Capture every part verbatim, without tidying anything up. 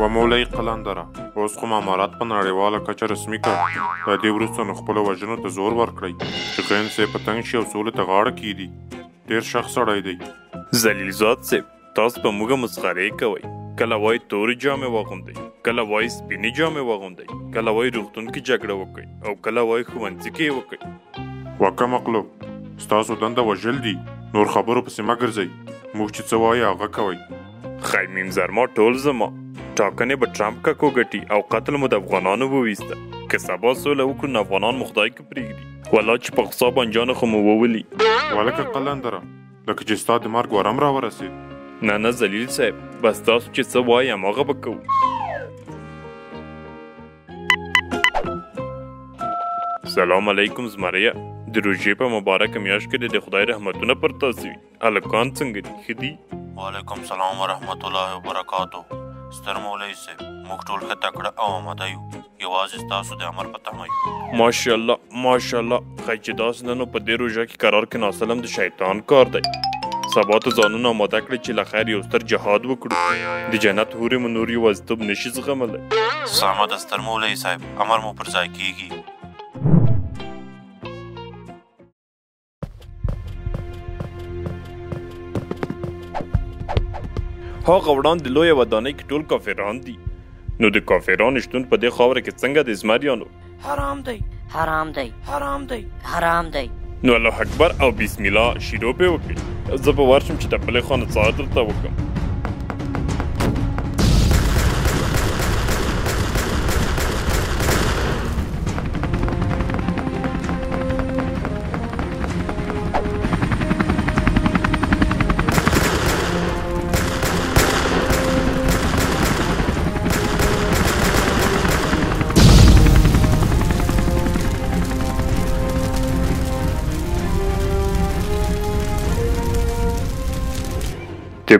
و مولا قلندره اوس کوم امارات په نړیواله کچه رسمي کړ. د دې وروسته نو خپلو وژنو ته زور ورکړئ چې غین صاحب په تنګ شي او سولې ته غاړه کېږدي. ډېر شخ سړی دی. ذلیلزاد صاحب تاسو په موږه مسخرې کوئ. کله وایي تورې جامې واغوندئ، کله وایي سپینې جامې واغوندئ، کله وایي روغتون کې جګړه وکړئ او کله وایي ښوونځي کې یې وکړئ. وکه مقلوب ستاسو دنده وژل دي، نور خبرو پسې مه ګرځئ. موږ چې څه وایي هغه کوئ. خیمیم زرما ټول زما. ټاکنې به ټرمپ ککو ګټي او قتل مو د افغانانو وویسته. که سبا سوله وکړو نو افغانان مو خدای کې پرېږدي. ولا چې په غصا بانجانه خو مو وولي. ولکه قلندره لکه چې ستا د مرګ ورم راورسېد. نه نه ذلیل صاحب، بس تاسو چې څه وایي هماغه به کوو. سلام علیکم زمریه. د روژې په مبارکه میاشت کې د خدای رحمتونه پر تاسو وي. هلکان څنګه دي، ښه دي؟ وعلیکم سلام ورحمت الله وبرکاتو. ستر مولای صاحب موږ ټول ښه تکړه او اماده یو، یوازې ستاسو د امر په تمه یو. ماشاءالله ماشاءالله. ښایي چې داسې نه نو په دې روژه کې قرار کې ناسلم د شیطان کار دی. سبا ته ځانونه اماده کړئ چې له خیر یو ستر جهاد وکړو. د جنت هورې مو نور یوازیتوب نه شي زغملی. سمه ده ستر مولای صاحب، امر مو پر ځای کېږي. هغه وړاندې لویه ودانۍ کې ټول کافران دي. نو د کافرانو شتون په دې خاوره کې څنګه د زمریانو حرام دی حرام دی حرام دی حرام دی. نو الله اکبر او بسم الله شیرو پې وکړي. زه به ورشم چې ټپلې خانه څار درته د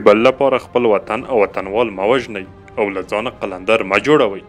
بل لپاره خپل وطن او وطنوال مه وژنئ او له ځانه قلندر مه جوړوئ.